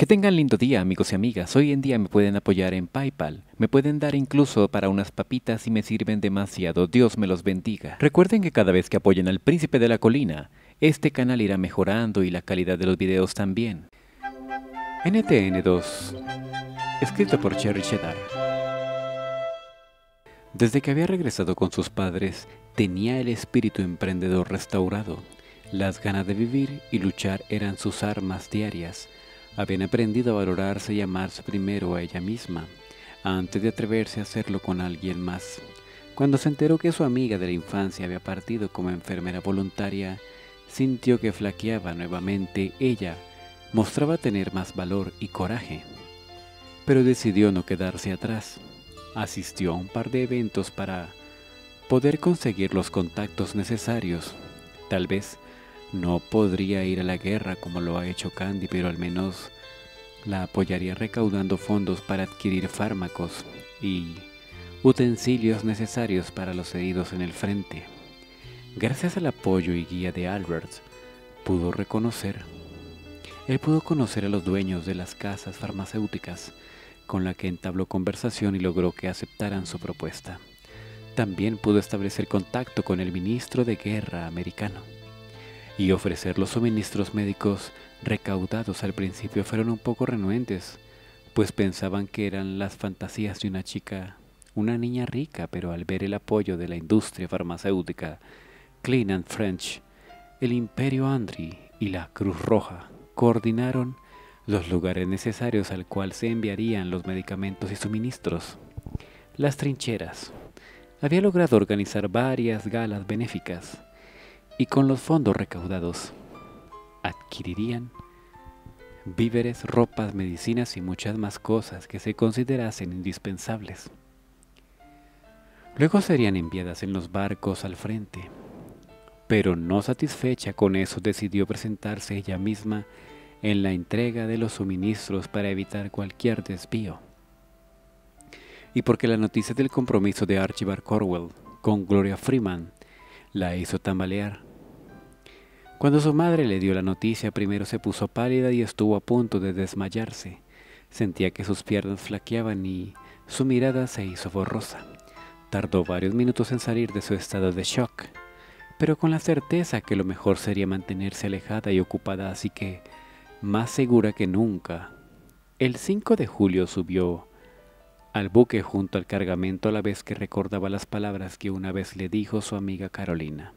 Que tengan lindo día, amigos y amigas. Hoy en día me pueden apoyar en PayPal. Me pueden dar incluso para unas papitas y me sirven demasiado. Dios me los bendiga. Recuerden que cada vez que apoyen al Príncipe de la Colina, este canal irá mejorando y la calidad de los videos también. NTN2. Escrito por Cherry Cheddar. Desde que había regresado con sus padres, tenía el espíritu emprendedor restaurado. Las ganas de vivir y luchar eran sus armas diarias. Habían aprendido a valorarse y amarse primero a ella misma, antes de atreverse a hacerlo con alguien más. Cuando se enteró que su amiga de la infancia había partido como enfermera voluntaria, sintió que flaqueaba nuevamente. Ella mostraba tener más valor y coraje, pero decidió no quedarse atrás. Asistió a un par de eventos para poder conseguir los contactos necesarios. Tal vez no podría ir a la guerra como lo ha hecho Candy, pero al menos la apoyaría recaudando fondos para adquirir fármacos y utensilios necesarios para los heridos en el frente. Gracias al apoyo y guía de Albert, él pudo conocer a los dueños de las casas farmacéuticas, con la que entabló conversación y logró que aceptaran su propuesta. También pudo establecer contacto con el ministro de guerra americano y ofrecer los suministros médicos recaudados. Al principio fueron un poco renuentes, pues pensaban que eran las fantasías de una niña rica, pero al ver el apoyo de la industria farmacéutica, Clean and French, el Imperio Andre y la Cruz Roja coordinaron los lugares necesarios al cual se enviarían los medicamentos y suministros. Las trincheras. Había logrado organizar varias galas benéficas, y con los fondos recaudados adquirirían víveres, ropas, medicinas y muchas más cosas que se considerasen indispensables. Luego serían enviadas en los barcos al frente. Pero no satisfecha con eso, decidió presentarse ella misma en la entrega de los suministros para evitar cualquier desvío. Y porque la noticia del compromiso de Archibald Cornwell con Gloria Freeman la hizo tambalear. Cuando su madre le dio la noticia, primero se puso pálida y estuvo a punto de desmayarse. Sentía que sus piernas flaqueaban y su mirada se hizo borrosa. Tardó varios minutos en salir de su estado de shock, pero con la certeza que lo mejor sería mantenerse alejada y ocupada, así que, más segura que nunca, el 5 de julio subió al buque junto al cargamento, a la vez que recordaba las palabras que una vez le dijo su amiga Carolina.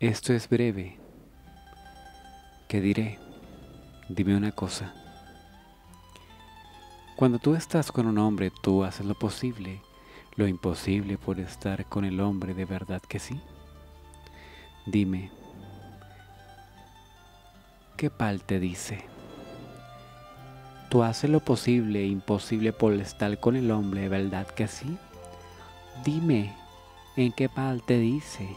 Esto es breve. ¿Qué diré? Dime una cosa. Cuando tú estás con un hombre, tú haces lo posible, lo imposible por estar con el hombre, ¿de verdad que sí? Dime. ¿Qué pal te dice? Tú haces lo posible e imposible por estar con el hombre, ¿verdad que sí? Dime, ¿en qué pal te dice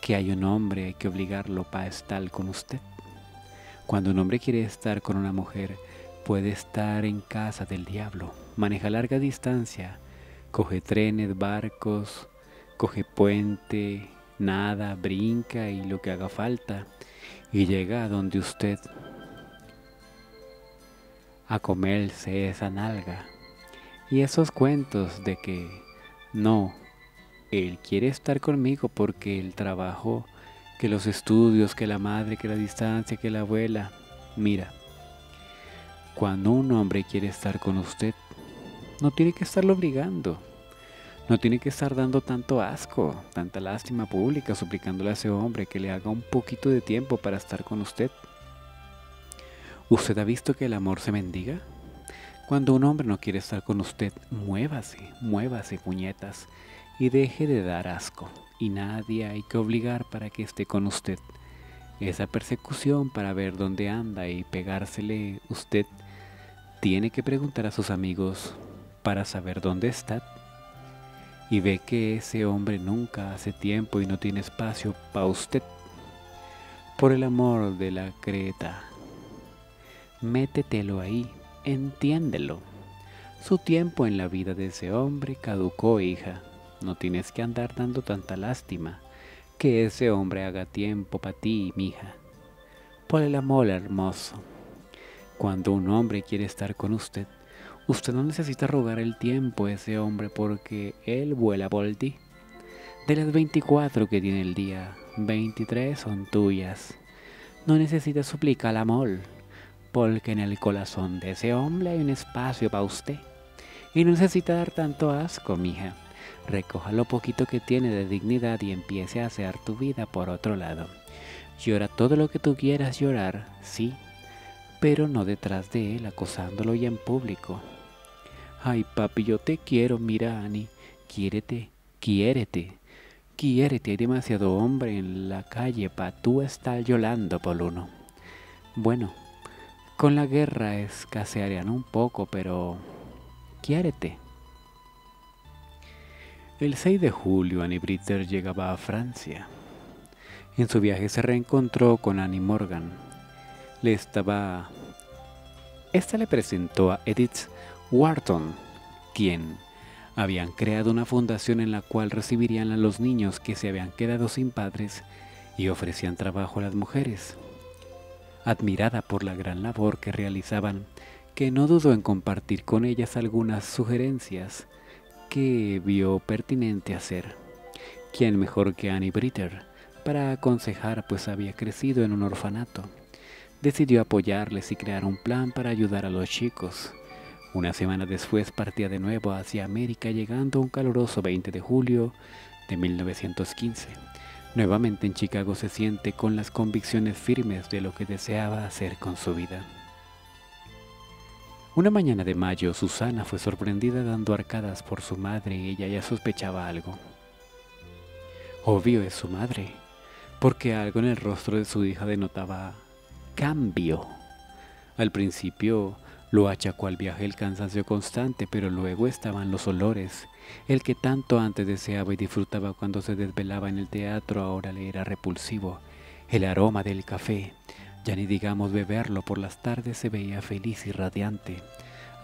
que hay un hombre hay que obligarlo para estar con usted? Cuando un hombre quiere estar con una mujer, puede estar en casa del diablo, maneja larga distancia, coge trenes, barcos, coge puente, nada, brinca y lo que haga falta, y llega a donde usted a comerse esa nalga. Y esos cuentos de que no, él quiere estar conmigo porque el trabajo, que los estudios, que la madre, que la distancia, que la abuela. Mira, cuando un hombre quiere estar con usted, no tiene que estarlo obligando. No tiene que estar dando tanto asco, tanta lástima pública, suplicándole a ese hombre que le haga un poquito de tiempo para estar con usted. ¿Usted ha visto que el amor se mendiga? Cuando un hombre no quiere estar con usted, muévase, puñetas, y deje de dar asco. Y nadie hay que obligar para que esté con usted. Esa persecución para ver dónde anda y pegársele, usted tiene que preguntar a sus amigos para saber dónde está. Y ve que ese hombre nunca hace tiempo y no tiene espacio para usted. Por el amor de la creta, métetelo ahí, entiéndelo. Su tiempo en la vida de ese hombre caducó, hija. No tienes que andar dando tanta lástima. Que ese hombre haga tiempo para ti, mija. Por el amor hermoso, cuando un hombre quiere estar con usted, usted no necesita rogar el tiempo a ese hombre porque él vuela por ti. De las 24 que tiene el día, 23 son tuyas. No necesita suplicar al amor, porque en el corazón de ese hombre hay un espacio para usted. Y no necesita dar tanto asco, mija. Recoja lo poquito que tiene de dignidad y empiece a hacer tu vida por otro lado. Llora todo lo que tú quieras llorar, sí, pero no detrás de él, acosándolo y en público. Ay, papi, yo te quiero, mira, Annie, quiérete, quiérete, quiérete. Hay demasiado hombre en la calle para tú estar llorando por uno. Bueno, con la guerra escasearían un poco, pero quiérete. El 6 de julio, Annie Britter llegaba a Francia. En su viaje se reencontró con Annie Morgan. Esta le presentó a Edith Wharton, quien habían creado una fundación en la cual recibirían a los niños que se habían quedado sin padres y ofrecían trabajo a las mujeres. Admirada por la gran labor que realizaban, que no dudó en compartir con ellas algunas sugerencias que vio pertinente hacer. ¿Quién mejor que Annie Britter para aconsejar, pues había crecido en un orfanato? Decidió apoyarles y crear un plan para ayudar a los chicos. Una semana después partía de nuevo hacia América, llegando un caluroso 20 de julio de 1915. Nuevamente en Chicago se siente con las convicciones firmes de lo que deseaba hacer con su vida. Una mañana de mayo, Susana fue sorprendida dando arcadas por su madre y ella ya sospechaba algo. Obvio, es su madre, porque algo en el rostro de su hija denotaba cambio. Al principio lo achacó al viaje el cansancio constante, pero luego estaban los olores. El que tanto antes deseaba y disfrutaba cuando se desvelaba en el teatro ahora le era repulsivo. El aroma del café, ya ni digamos beberlo por las tardes, se veía feliz y radiante,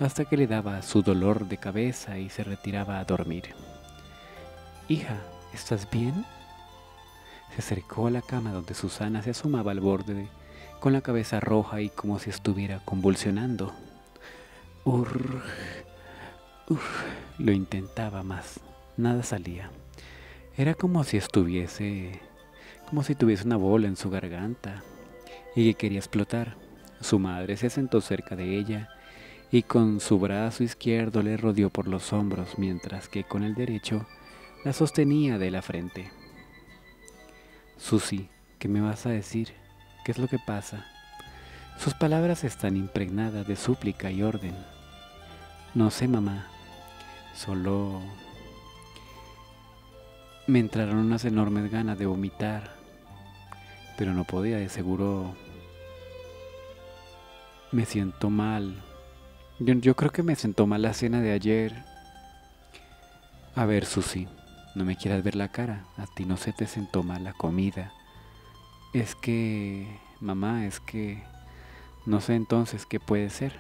hasta que le daba su dolor de cabeza y se retiraba a dormir. «Hija, ¿estás bien?». Se acercó a la cama donde Susana se asomaba al borde, con la cabeza roja y como si estuviera convulsionando. Lo intentaba más, nada salía. Era como si tuviese una bola en su garganta y que quería explotar. Su madre se sentó cerca de ella y con su brazo izquierdo le rodeó por los hombros, mientras que con el derecho la sostenía de la frente. «Susi, ¿qué me vas a decir? ¿Qué es lo que pasa?». Sus palabras están impregnadas de súplica y orden. «No sé, mamá. Solo me entraron unas enormes ganas de vomitar, pero no podía, de seguro. Me siento mal. Yo creo que me sentó mal la cena de ayer». «A ver, Susi, no me quieras ver la cara. A ti no se te sentó mal la comida». «Es que, mamá, es que no sé entonces qué puede ser».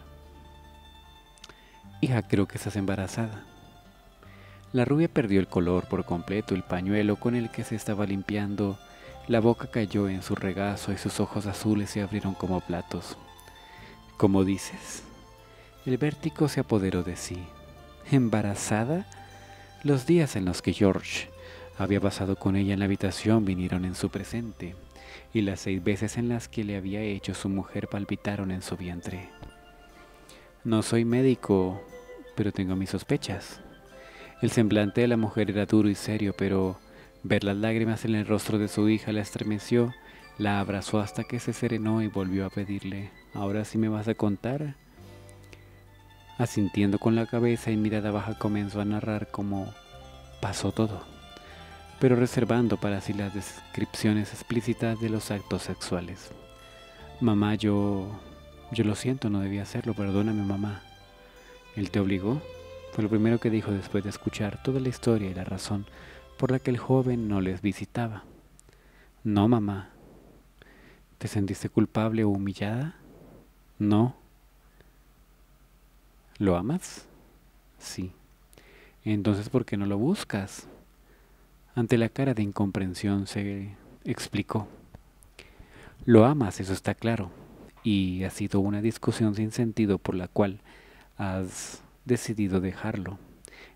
«Hija, creo que estás embarazada». La rubia perdió el color por completo. El pañuelo con el que se estaba limpiando la boca cayó en su regazo y sus ojos azules se abrieron como platos. «¿Cómo dices?». El vértigo se apoderó de sí. «¿Embarazada?». Los días en los que George había pasado con ella en la habitación vinieron en su presente, y las 6 veces en las que le había hecho su mujer palpitaron en su vientre. «No soy médico, pero tengo mis sospechas». El semblante de la mujer era duro y serio, pero ver las lágrimas en el rostro de su hija la estremeció. La abrazó hasta que se serenó y volvió a pedirle: «¿Ahora sí me vas a contar?». Asintiendo con la cabeza y mirada baja, comenzó a narrar cómo pasó todo, pero reservando para sí las descripciones explícitas de los actos sexuales. «Mamá, yo lo siento, no debía hacerlo, perdóname, mamá». «¿Él te obligó?». Fue lo primero que dijo después de escuchar toda la historia y la razón por la que el joven no les visitaba. «No, mamá». «¿Te sentiste culpable o humillada?». «No». «¿Lo amas?». «Sí». «Entonces, ¿por qué no lo buscas?». Ante la cara de incomprensión se explicó. Lo amas, eso está claro, y ha sido una discusión sin sentido por la cual has decidido dejarlo.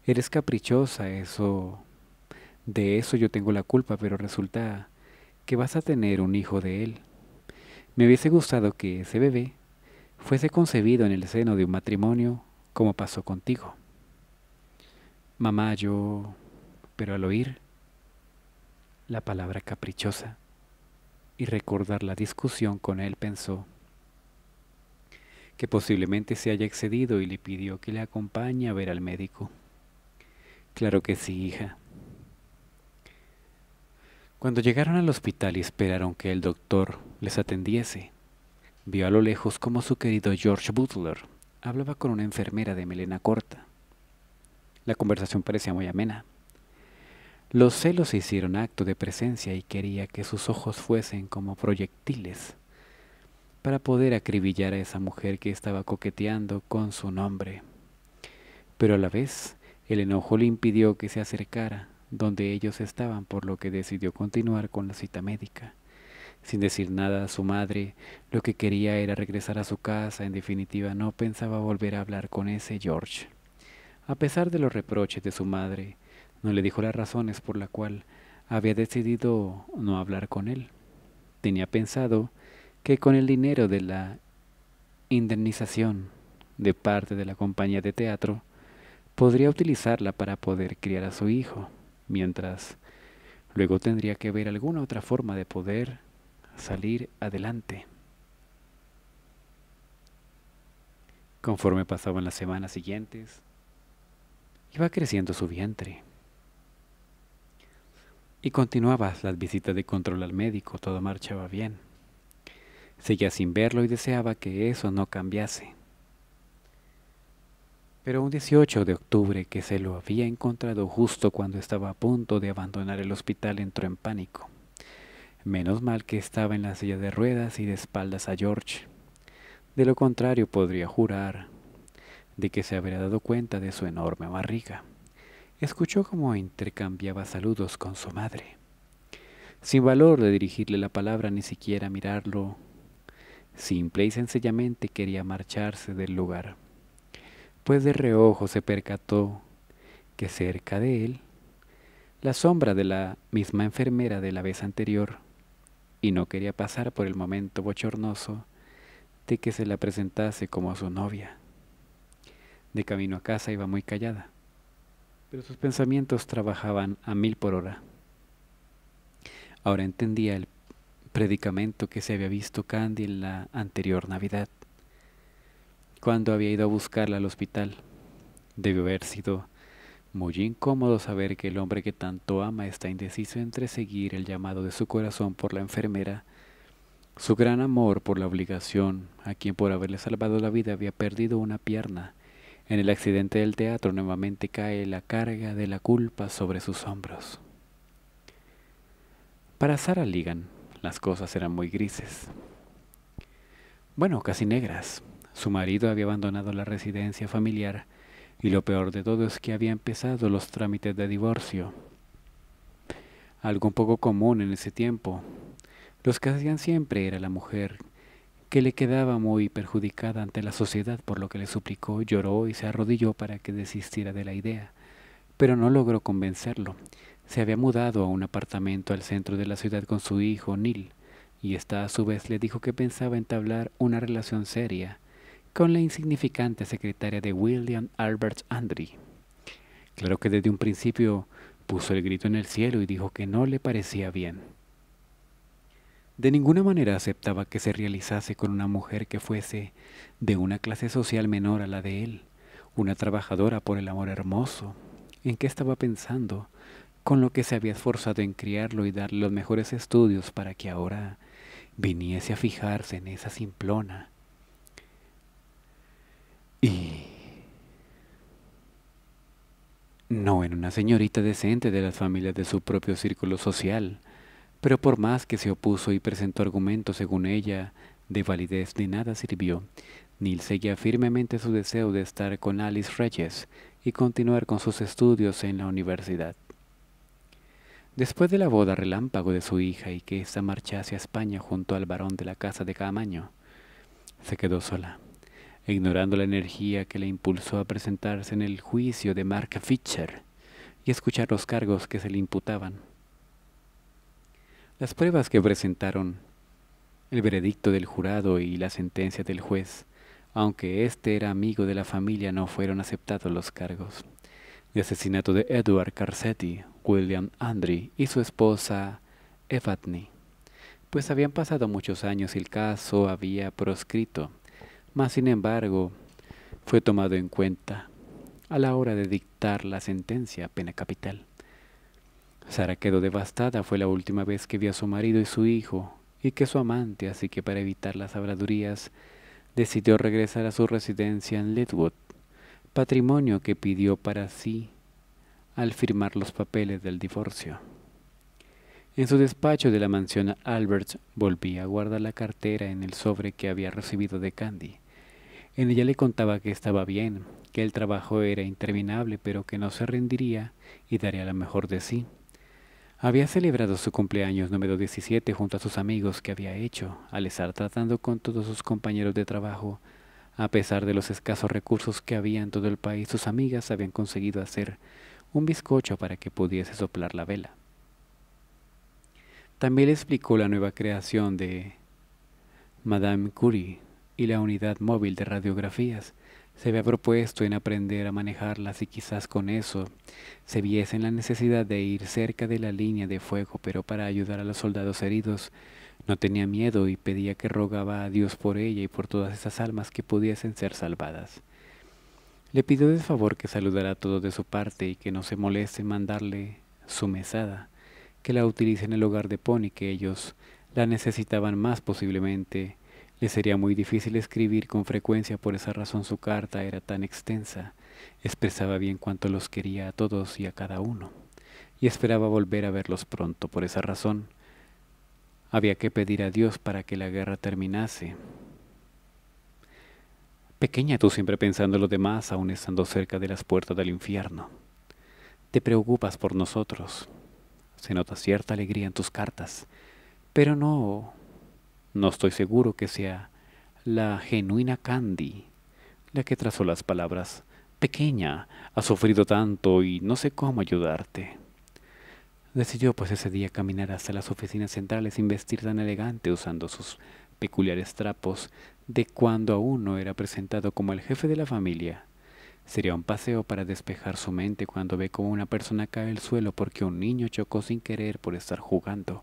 Eres caprichosa, de eso yo tengo la culpa, pero resulta que vas a tener un hijo de él. Me hubiese gustado que ese bebé fuese concebido en el seno de un matrimonio, como pasó contigo. Mamá, yo... Pero al oír la palabra caprichosa y recordar la discusión con él, pensó que posiblemente se haya excedido y le pidió que le acompañe a ver al médico. Claro que sí, hija. Cuando llegaron al hospital y esperaron que el doctor les atendiese, vio a lo lejos cómo su querido George Butler hablaba con una enfermera de melena corta. La conversación parecía muy amena. Los celos hicieron acto de presencia y quería que sus ojos fuesen como proyectiles para poder acribillar a esa mujer que estaba coqueteando con su nombre. Pero a la vez, el enojo le impidió que se acercara donde ellos estaban, por lo que decidió continuar con la cita médica. Sin decir nada a su madre, lo que quería era regresar a su casa. En definitiva, no pensaba volver a hablar con ese George. A pesar de los reproches de su madre, no le dijo las razones por las cuales había decidido no hablar con él. Tenía pensado que con el dinero de la indemnización de parte de la compañía de teatro, podría utilizarla para poder criar a su hijo, mientras luego tendría que ver alguna otra forma de poder salir adelante. Conforme pasaban las semanas siguientes, iba creciendo su vientre y continuaba las visitas de control al médico. Todo marchaba bien. Seguía sin verlo y deseaba que eso no cambiase. Pero un 18 de octubre, que se lo había encontrado justo cuando estaba a punto de abandonar el hospital, entró en pánico. Menos mal que estaba en la silla de ruedas y de espaldas a George. De lo contrario, podría jurar de que se habría dado cuenta de su enorme barriga. Escuchó cómo intercambiaba saludos con su madre. Sin valor de dirigirle la palabra, ni siquiera mirarlo, simple y sencillamente quería marcharse del lugar. Pues de reojo se percató que cerca de él, la sombra de la misma enfermera de la vez anterior, y no quería pasar por el momento bochornoso de que se la presentase como su novia. De camino a casa iba muy callada, pero sus pensamientos trabajaban a 1000 por hora. Ahora entendía el predicamento que se había visto Candy en la anterior Navidad, cuando había ido a buscarla al hospital. Debió haber sido muy incómodo saber que el hombre que tanto ama está indeciso entre seguir el llamado de su corazón por la enfermera, su gran amor por la obligación, a quien por haberle salvado la vida había perdido una pierna. En el accidente del teatro nuevamente cae la carga de la culpa sobre sus hombros. Para Sarah Leagan, las cosas eran muy grises. Bueno, casi negras. Su marido había abandonado la residencia familiar y lo peor de todo es que había empezado los trámites de divorcio. Algo un poco común en ese tiempo. Los que hacían siempre era la mujer que le quedaba muy perjudicada ante la sociedad, por lo que le suplicó, lloró y se arrodilló para que desistiera de la idea, pero no logró convencerlo. Se había mudado a un apartamento al centro de la ciudad con su hijo Neil, y esta a su vez le dijo que pensaba entablar una relación seria con la insignificante secretaria de William Albert Andre. Claro que desde un principio puso el grito en el cielo y dijo que no le parecía bien. De ninguna manera aceptaba que se realizase con una mujer que fuese de una clase social menor a la de él, una trabajadora por el amor hermoso. ¿En qué estaba pensando? Con lo que se había esforzado en criarlo y darle los mejores estudios para que ahora viniese a fijarse en esa simplona. Y no en una señorita decente de las familias de su propio círculo social. Pero por más que se opuso y presentó argumentos según ella de validez, de nada sirvió. Neil seguía firmemente su deseo de estar con Alice Reyes y continuar con sus estudios en la universidad. Después de la boda relámpago de su hija y que ésta marchase a España junto al barón de la casa de Caamaño, se quedó sola, ignorando la energía que le impulsó a presentarse en el juicio de Mark Fisher y escuchar los cargos que se le imputaban. Las pruebas que presentaron, el veredicto del jurado y la sentencia del juez, aunque éste era amigo de la familia, no fueron aceptados los cargos de asesinato de Edward Carcetti, William Andre y su esposa Evatney, pues habían pasado muchos años y el caso había proscrito, mas sin embargo fue tomado en cuenta a la hora de dictar la sentencia pena capital. Sara quedó devastada, fue la última vez que vio a su marido y su hijo, y que su amante, así que para evitar las habladurías, decidió regresar a su residencia en Ledwood, patrimonio que pidió para sí al firmar los papeles del divorcio. En su despacho de la mansión Albert volvía a guardar la cartera en el sobre que había recibido de Candy. En ella le contaba que estaba bien, que el trabajo era interminable, pero que no se rendiría y daría lo mejor de sí. Había celebrado su cumpleaños número 17 junto a sus amigos que había hecho, al estar tratando con todos sus compañeros de trabajo. A pesar de los escasos recursos que había en todo el país, sus amigas habían conseguido hacer un bizcocho para que pudiese soplar la vela. También le explicó la nueva creación de Madame Curie y la unidad móvil de radiografías. Se había propuesto en aprender a manejarlas y quizás con eso se viese en la necesidad de ir cerca de la línea de fuego, pero para ayudar a los soldados heridos no tenía miedo y pedía que rogaba a Dios por ella y por todas esas almas que pudiesen ser salvadas. Le pidió de favor que saludara a todos de su parte y que no se moleste en mandarle su mesada, que la utilice en el hogar de Pony, que ellos la necesitaban más posiblemente. Le sería muy difícil escribir con frecuencia, por esa razón su carta era tan extensa. Expresaba bien cuánto los quería a todos y a cada uno, y esperaba volver a verlos pronto. Por esa razón, había que pedir a Dios para que la guerra terminase. Pequeña, tú siempre pensando en los demás, aún estando cerca de las puertas del infierno. Te preocupas por nosotros. Se nota cierta alegría en tus cartas, pero no estoy seguro que sea la genuina Candy la que trazó las palabras. Pequeña, has sufrido tanto y no sé cómo ayudarte. Decidió pues ese día caminar hasta las oficinas centrales sin vestir tan elegante, usando sus peculiares trapos de cuando aún no era presentado como el jefe de la familia. Sería un paseo para despejar su mente cuando ve cómo una persona cae al suelo porque un niño chocó sin querer por estar jugando.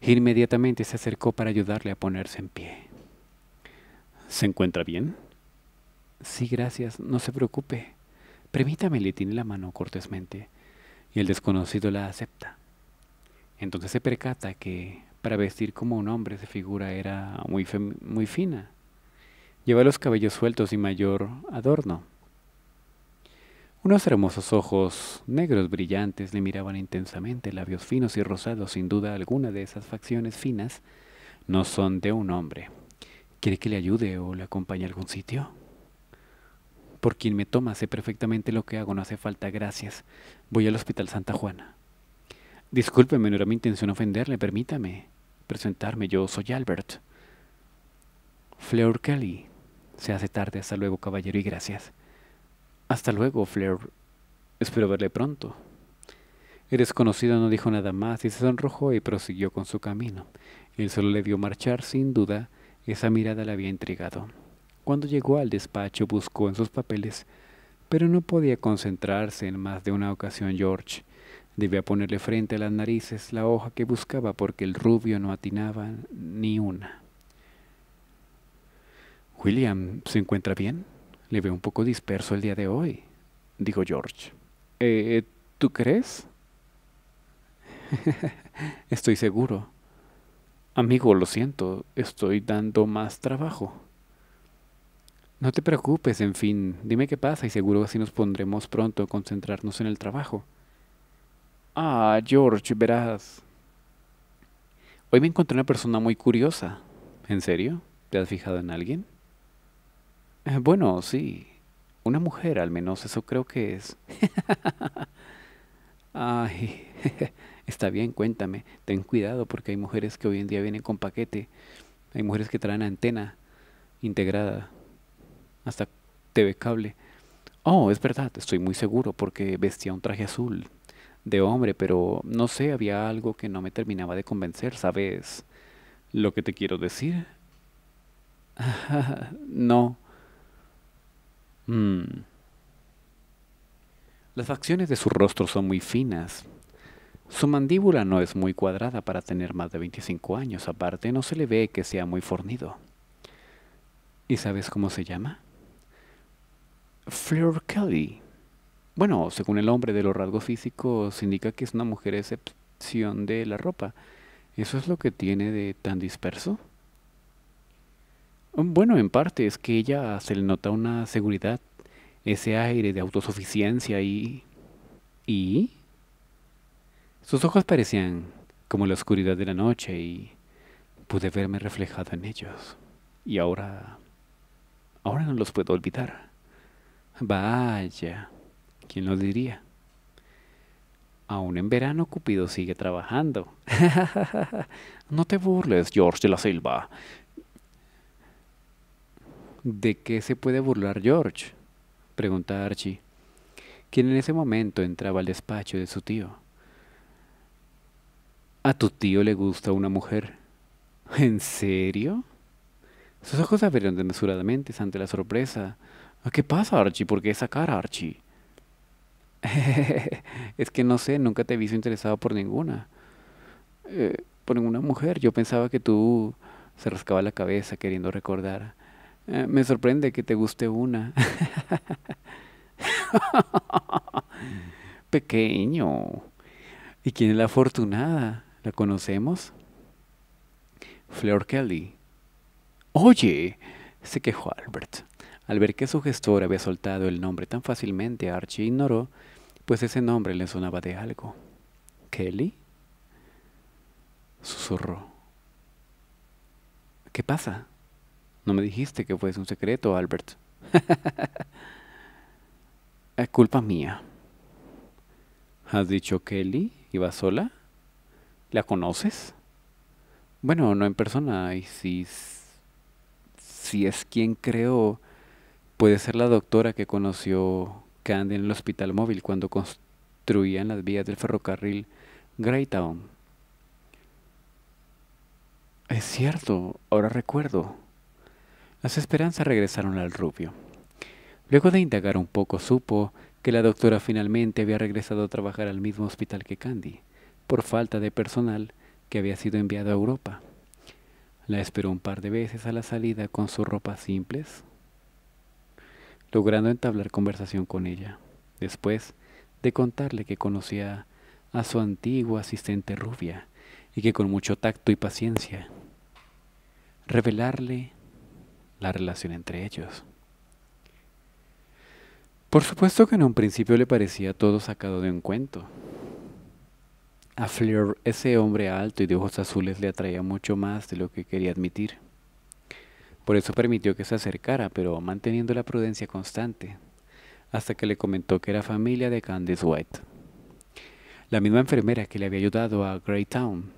Inmediatamente se acercó para ayudarle a ponerse en pie. ¿Se encuentra bien? Sí, gracias, no se preocupe. Permítame, le tiene la mano cortésmente, y el desconocido la acepta. Entonces se percata que, para vestir como un hombre, su figura era muy fina. Lleva los cabellos sueltos y mayor adorno. Unos hermosos ojos negros brillantes le miraban intensamente, labios finos y rosados. Sin duda alguna, de esas facciones finas no son de un hombre. ¿Quiere que le ayude o le acompañe a algún sitio? Por quien me toma, sé perfectamente lo que hago, no hace falta, gracias. Voy al Hospital Santa Juana. Discúlpeme, no era mi intención ofenderle, permítame presentarme, yo soy Albert. Flair Kelly. Se hace tarde, hasta luego, caballero, y gracias. Hasta luego, Flair. Espero verle pronto. El desconocido no dijo nada más y se sonrojó y prosiguió con su camino. Él solo le vio marchar, sin duda, esa mirada le había intrigado. Cuando llegó al despacho buscó en sus papeles, pero no podía concentrarse. En más de una ocasión George debía ponerle frente a las narices la hoja que buscaba porque el rubio no atinaba ni una. William, ¿se encuentra bien? Le veo un poco disperso el día de hoy, dijo George. ¿Tú crees? Estoy seguro. Amigo, lo siento, estoy dando más trabajo. No te preocupes, en fin, dime qué pasa y seguro así nos pondremos pronto a concentrarnos en el trabajo. Ah, George, verás. Hoy me encontré una persona muy curiosa. ¿En serio? ¿Te has fijado en alguien? Bueno, sí. Una mujer, al menos, eso creo que es. Ay, está bien, cuéntame. Ten cuidado porque hay mujeres que hoy en día vienen con paquete. Hay mujeres que traen antena integrada. Hasta TV cable. Oh, es verdad, estoy muy seguro porque vestía un traje azul de hombre, pero no sé, había algo que no me terminaba de convencer, ¿sabes lo que te quiero decir? No. Las facciones de su rostro son muy finas. Su mandíbula no es muy cuadrada para tener más de 25 años. Aparte, no se le ve que sea muy fornido. ¿Y sabes cómo se llama? Flair Kelly. Bueno, según el hombre de los rasgos físicos, indica que es una mujer a excepción de la ropa. ¿Eso es lo que tiene de tan disperso? Bueno, en parte es que ella se le nota una seguridad, ese aire de autosuficiencia y... ¿Y? Sus ojos parecían como la oscuridad de la noche y pude verme reflejado en ellos. Y ahora... ahora no los puedo olvidar. Vaya, ¿quién lo diría? Aún en verano Cupido sigue trabajando. No te burles, George de la Silva. ¿De qué se puede burlar George?, pregunta Archie, quien en ese momento entraba al despacho de su tío. ¿A tu tío le gusta una mujer? ¿En serio? Sus ojos abrieron desmesuradamente ante la sorpresa. ¿Qué pasa, Archie? ¿Por qué esa cara, Archie? Es que no sé, nunca te he visto interesado por ninguna. Por ninguna mujer. Yo pensaba que tú... Se rascaba la cabeza queriendo recordar. Me sorprende que te guste una. Pequeño. ¿Y quién es la afortunada? ¿La conocemos? Flair Kelly. Oye, se quejó Albert. Al ver que su gestor había soltado el nombre tan fácilmente, Archie ignoró, pues ese nombre le sonaba de algo. ¿Kelly? Susurró. ¿Qué pasa? No me dijiste que fuese un secreto, Albert. Es culpa mía. ¿Has dicho Kelly? ¿Iba sola? ¿La conoces? Bueno, no en persona. Y si es quien creo, puede ser la doctora que conoció Candy en el hospital móvil cuando construían las vías del ferrocarril Greytown. Es cierto, ahora recuerdo. Las esperanzas regresaron al rubio. Luego de indagar un poco, supo que la doctora finalmente había regresado a trabajar al mismo hospital que Candy, por falta de personal que había sido enviado a Europa. La esperó un par de veces a la salida con sus ropas simples, logrando entablar conversación con ella, después de contarle que conocía a su antigua asistente rubia y que con mucho tacto y paciencia revelarle la relación entre ellos. Por supuesto que en un principio le parecía todo sacado de un cuento. A Flair, ese hombre alto y de ojos azules, le atraía mucho más de lo que quería admitir. Por eso permitió que se acercara, pero manteniendo la prudencia constante, hasta que le comentó que era familia de Candice White, la misma enfermera que le había ayudado a Greytown.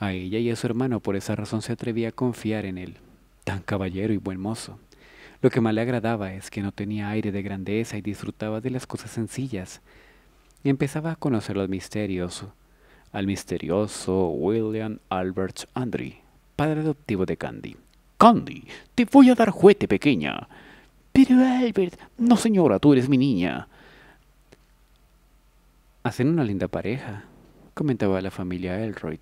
A ella y a su hermano por esa razón se atrevía a confiar en él, tan caballero y buen mozo. Lo que más le agradaba es que no tenía aire de grandeza y disfrutaba de las cosas sencillas, y empezaba a conocer los misterios al misterioso William Albert Andre, padre adoptivo de Candy. Candy, te voy a dar juguete, pequeña. Pero Albert, no señora, tú eres mi niña. Hacen una linda pareja, comentaba la familia Elroyd.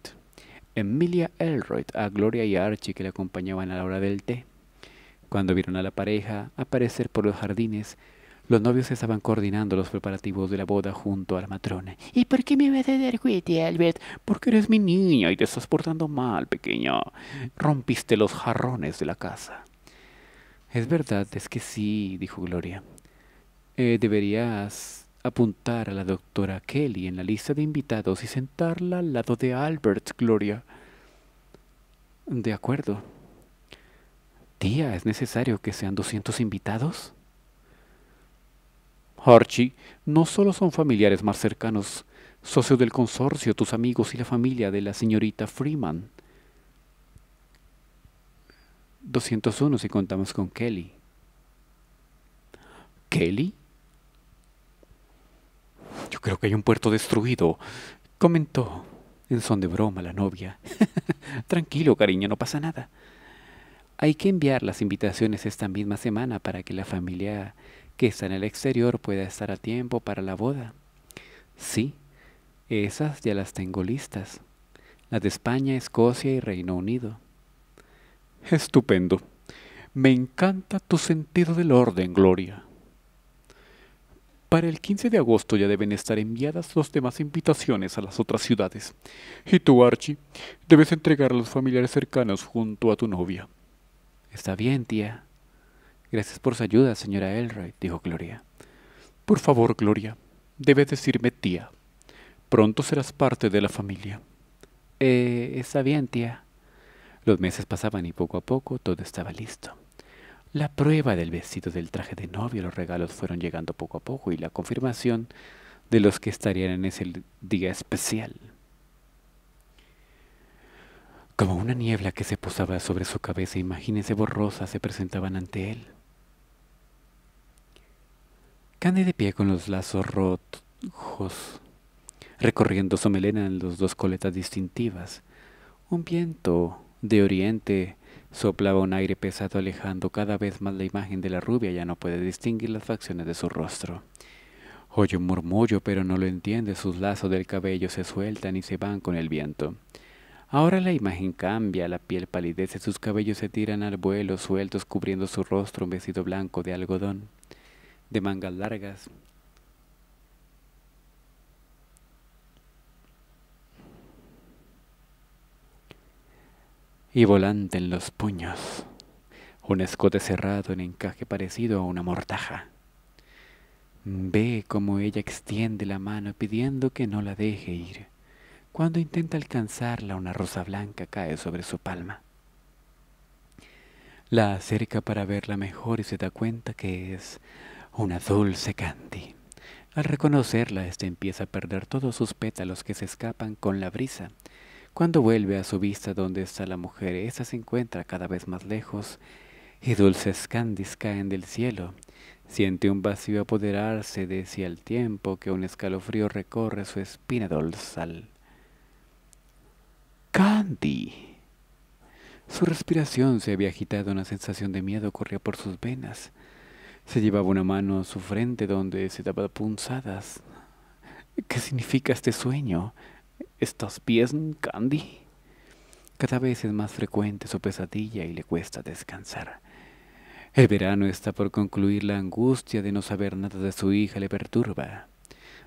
Emilia Elroyd a Gloria y a Archie, que la acompañaban a la hora del té. Cuando vieron a la pareja aparecer por los jardines, los novios estaban coordinando los preparativos de la boda junto a la matrona. ¿Y por qué me vas a dar juguete, Albert? Porque eres mi niña y te estás portando mal, pequeña. Rompiste los jarrones de la casa. Es verdad, es que sí, dijo Gloria. Deberías apuntar a la doctora Kelly en la lista de invitados y sentarla al lado de Albert, Gloria. De acuerdo. Tía, ¿es necesario que sean 200 invitados? Archie, no solo son familiares más cercanos, socios del consorcio, tus amigos y la familia de la señorita Freeman. 201 si contamos con Kelly. ¿Kelly? Yo creo que hay un puerto destruido, comentó en son de broma la novia. Tranquilo, cariño, no pasa nada. Hay que enviar las invitaciones esta misma semana para que la familia que está en el exterior pueda estar a tiempo para la boda. Sí, esas ya las tengo listas. Las de España, Escocia y Reino Unido. Estupendo. Me encanta tu sentido del orden, Gloria. Para el 15 de agosto ya deben estar enviadas las demás invitaciones a las otras ciudades. Y tú, Archie, debes entregar a los familiares cercanos junto a tu novia. Está bien, tía. Gracias por su ayuda, señora Elroyd, dijo Gloria. Por favor, Gloria, debes decirme tía. Pronto serás parte de la familia. Está bien, tía. Los meses pasaban y poco a poco todo estaba listo. La prueba del vestido, del traje de novio, los regalos fueron llegando poco a poco y la confirmación de los que estarían en ese día especial. Como una niebla que se posaba sobre su cabeza, imagínense borrosa, se presentaban ante él. Candy de pie con los lazos rojos, recorriendo su melena en las dos coletas distintivas. Un viento de oriente soplaba un aire pesado, alejando cada vez más la imagen de la rubia. Ya no puede distinguir las facciones de su rostro. Oye un murmullo, pero no lo entiende. Sus lazos del cabello se sueltan y se van con el viento. Ahora la imagen cambia, la piel palidece, sus cabellos se tiran al vuelo, sueltos, cubriendo su rostro un vestido blanco de algodón, de mangas largas. Y volante en los puños, un escote cerrado en encaje parecido a una mortaja. Ve cómo ella extiende la mano pidiendo que no la deje ir. Cuando intenta alcanzarla, una rosa blanca cae sobre su palma. La acerca para verla mejor y se da cuenta que es una dulce Candy. Al reconocerla, ésta empieza a perder todos sus pétalos que se escapan con la brisa. Cuando vuelve a su vista donde está la mujer, esta se encuentra cada vez más lejos y dulces candis caen del cielo. Siente un vacío apoderarse de sí al tiempo que un escalofrío recorre su espina dorsal. ¡Candy! Su respiración se había agitado, una sensación de miedo corría por sus venas. Se llevaba una mano a su frente donde se daba punzadas. ¿Qué significa este sueño? ¿Estás bien, Candy? Cada vez es más frecuente su pesadilla y le cuesta descansar. El verano está por concluir. La angustia de no saber nada de su hija le perturba.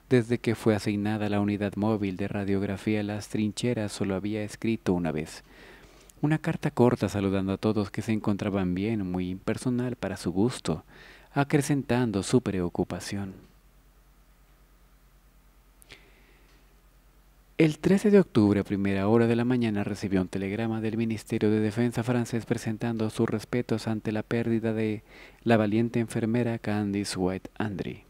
Desde que fue asignada a la unidad móvil de radiografía Las Trincheras, solo había escrito una vez. Una carta corta saludando a todos que se encontraban bien, muy impersonal para su gusto, acrecentando su preocupación. El 13 de octubre, a primera hora de la mañana, recibió un telegrama del Ministerio de Defensa francés presentando sus respetos ante la pérdida de la valiente enfermera Candice White Andre.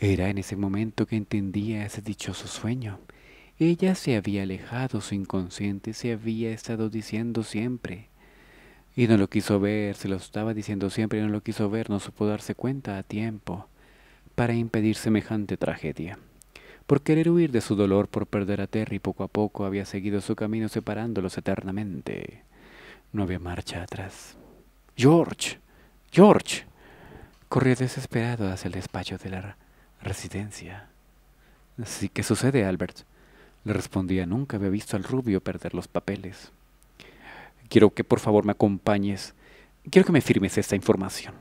Era en ese momento que entendía ese dichoso sueño. Ella se había alejado, su inconsciente se había estado diciendo siempre. Y no lo quiso ver, se lo estaba diciendo siempre y no lo quiso ver, no supo darse cuenta a tiempo para impedir semejante tragedia. Por querer huir de su dolor, por perder a Terry, poco a poco había seguido su camino separándolos eternamente. No había marcha atrás. ¡George! ¡George! Corría desesperado hacia el despacho de la residencia. ¿Sí, qué sucede, Albert? Le respondía. Nunca había visto al rubio perder los papeles. Quiero que por favor me acompañes. Quiero que me firmes esta información.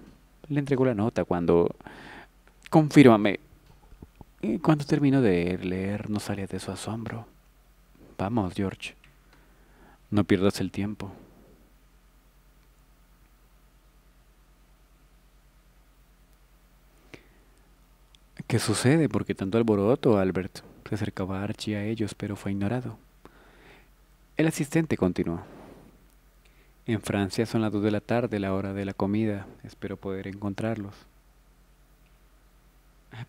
Le entregó la nota cuando... Confírmame. Y cuando terminó de leer, no salía de su asombro. Vamos, George. No pierdas el tiempo. ¿Qué sucede? ¿Por qué tanto alboroto, Albert? Se acercaba Archie a ellos, pero fue ignorado. El asistente continuó. En Francia son las 2 de la tarde, la hora de la comida. Espero poder encontrarlos.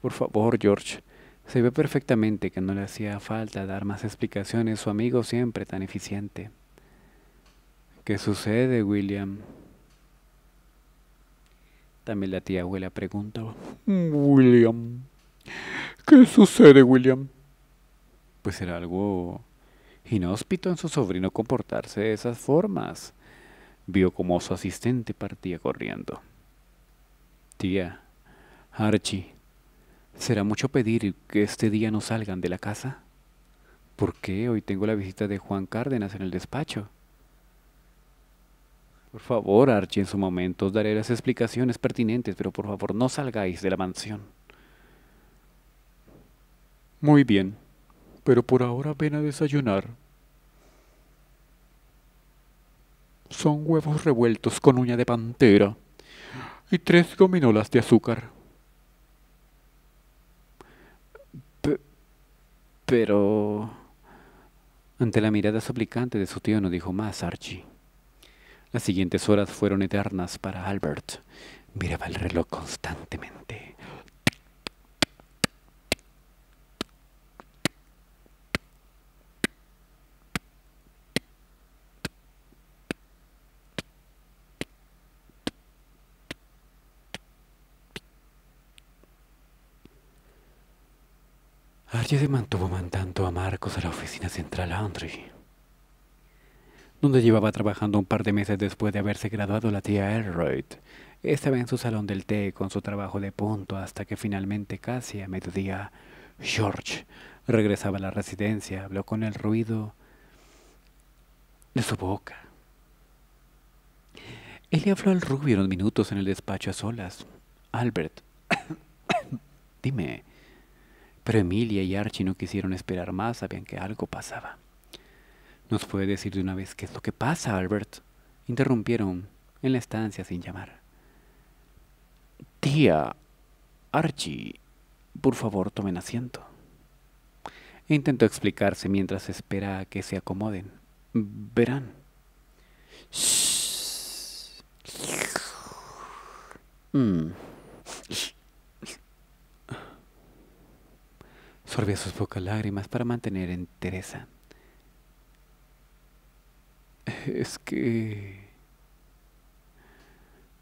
Por favor, George, Se vio perfectamente que no le hacía falta dar más explicaciones, su amigo siempre tan eficiente. —¿Qué sucede, William? También la tía abuela preguntaba. —William, ¿qué sucede, William? Pues era algo inhóspito en su sobrino comportarse de esas formas. Vio como su asistente partía corriendo. —Tía, Archie, ¿será mucho pedir que este día no salgan de la casa? ¿Por qué? Hoy tengo la visita de Juan Cárdenas en el despacho. Por favor, Archie, en su momento os daré las explicaciones pertinentes, pero por favor no salgáis de la mansión. —Muy bien, pero por ahora ven a desayunar. Son huevos revueltos con uña de pantera y 3 gominolas de azúcar. Pero... Ante la mirada suplicante de su tío no dijo más Archie. Las siguientes horas fueron eternas para Albert. Miraba el reloj constantemente. Archie se mantuvo mandando a Marcos a la oficina central Andre, donde llevaba trabajando un par de meses después de haberse graduado la tía Elroyd. Estaba en su salón del té con su trabajo de punto hasta que finalmente, casi a mediodía, George regresaba a la residencia. Habló con el ruido de su boca. Él le habló al rubio unos minutos en el despacho a solas. —Albert, dime... Pero Emilia y Archie no quisieron esperar más, sabían que algo pasaba. —¿Nos puede decir de una vez qué es lo que pasa, Albert? Interrumpieron en la estancia sin llamar. —Tía, Archie, por favor tomen asiento. E intentó explicarse mientras espera a que se acomoden. —Verán. Sorbía sus pocas lágrimas para mantener entereza. Es que...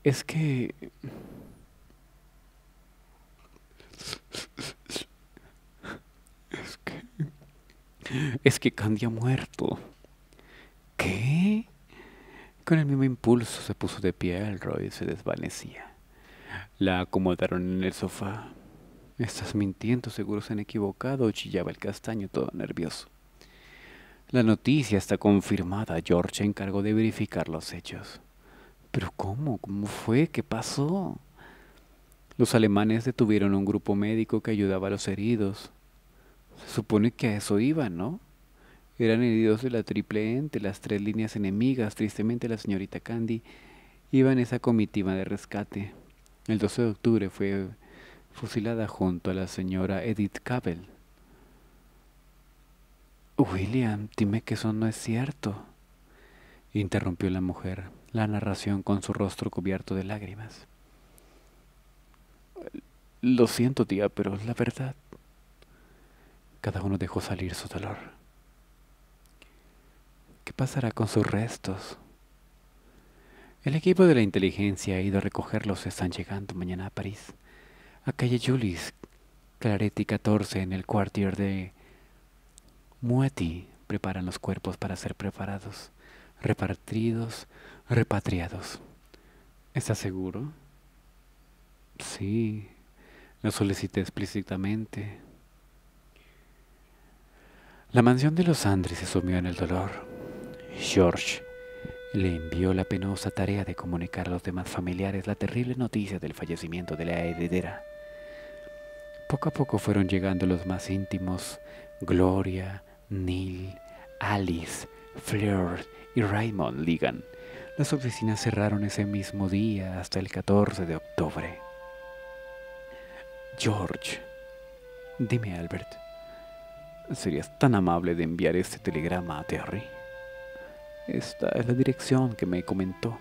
Es que Candy ha muerto. —¿Qué? Con el mismo impulso se puso de pie Elroy y se desvanecía. La acomodaron en el sofá. —Estás mintiendo, seguro se han equivocado —chillaba el castaño todo nervioso. —La noticia está confirmada. George se encargó de verificar los hechos. —¿Pero cómo? ¿Cómo fue? ¿Qué pasó? Los alemanes detuvieron a un grupo médico que ayudaba a los heridos. Se supone que a eso iban, ¿no? Eran heridos de la triple ente, las 3 líneas enemigas. Tristemente, la señorita Candy iba en esa comitiva de rescate. El 12 de octubre fue... fusilada junto a la señora Edith Cavell. —William, dime que eso no es cierto —interrumpió la mujer la narración con su rostro cubierto de lágrimas. —Lo siento, tía, pero es la verdad. Cada uno dejó salir su dolor. —¿Qué pasará con sus restos? —El equipo de la inteligencia ha ido a recogerlos. Están llegando mañana a París, a calle Julis, Claretti 14, en el cuartier de Moati. Preparan los cuerpos para ser preparados, repartidos, repatriados. —¿Estás seguro? —Sí, lo solicité explícitamente. La mansión de los Andres se sumió en el dolor. George le envió la penosa tarea de comunicar a los demás familiares la terrible noticia del fallecimiento de la heredera. Poco a poco fueron llegando los más íntimos: Gloria, Neil, Alice, Flair y Raymond Leagan. Las oficinas cerraron ese mismo día hasta el 14 de octubre. —George, dime, Albert, ¿serías tan amable de enviar este telegrama a Terry? Esta es la dirección que me comentó,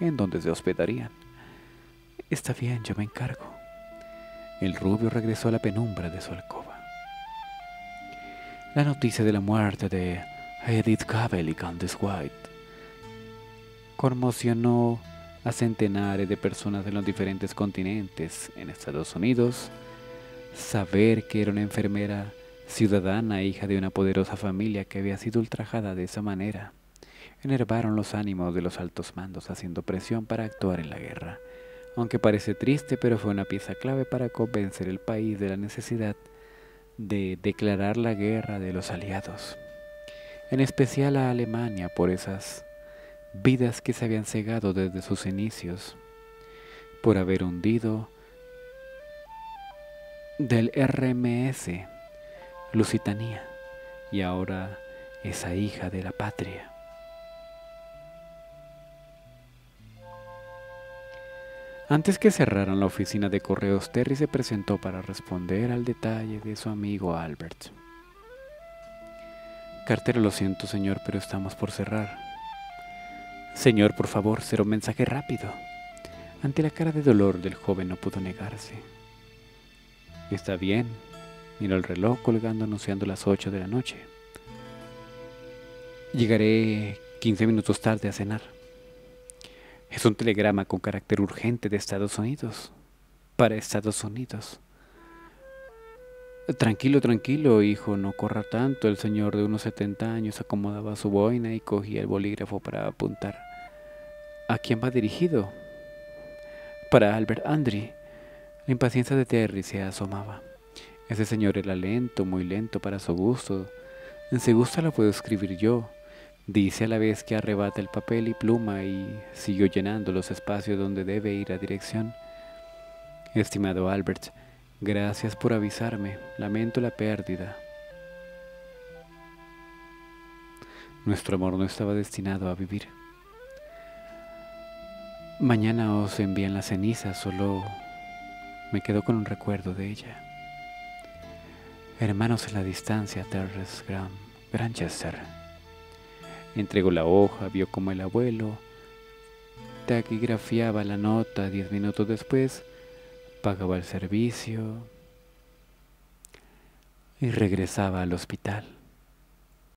en donde se hospedarían. —Está bien, yo me encargo. El rubio regresó a la penumbra de su alcoba. la noticia de la muerte de Edith Cavell y Candice White conmocionó a centenares de personas en los diferentes continentes. En Estados Unidos, saber que era una enfermera ciudadana, hija de una poderosa familia que había sido ultrajada de esa manera, enervaron los ánimos de los altos mandos, haciendo presión para actuar en la guerra. Aunque parece triste, pero fue una pieza clave para convencer al país de la necesidad de declarar la guerra de los aliados, en especial a Alemania, por esas vidas que se habían cegado desde sus inicios, por haber hundido del RMS Lusitania y ahora esa hija de la patria. Antes que cerraran la oficina de correos, Terry se presentó para responder al detalle de su amigo Albert. Cartero, lo siento, señor, pero estamos por cerrar. Señor, por favor, será un mensaje rápido. Ante la cara de dolor del joven no pudo negarse. Está bien, miró el reloj colgando anunciando las 8 de la noche. Llegaré 15 minutos tarde a cenar. Es un telegrama con carácter urgente de Estados Unidos, para Estados Unidos. Tranquilo, tranquilo, hijo, no corra tanto. El señor de unos 70 años acomodaba su boina y cogía el bolígrafo para apuntar. ¿A quién va dirigido? Para Albert Andre. La impaciencia de Terry se asomaba. Ese señor era lento, muy lento para su gusto. En su gusto lo puedo escribir yo, dice a la vez que arrebata el papel y pluma y siguió llenando los espacios donde debe ir la dirección. Estimado Albert, gracias por avisarme. Lamento la pérdida. Nuestro amor no estaba destinado a vivir. Mañana os envían las cenizas, solo me quedo con un recuerdo de ella. Hermanos en la distancia, Terrence Grandchester. Entregó la hoja, vio cómo el abuelo taquigrafiaba la nota. 10 minutos después, pagaba el servicio y regresaba al hospital.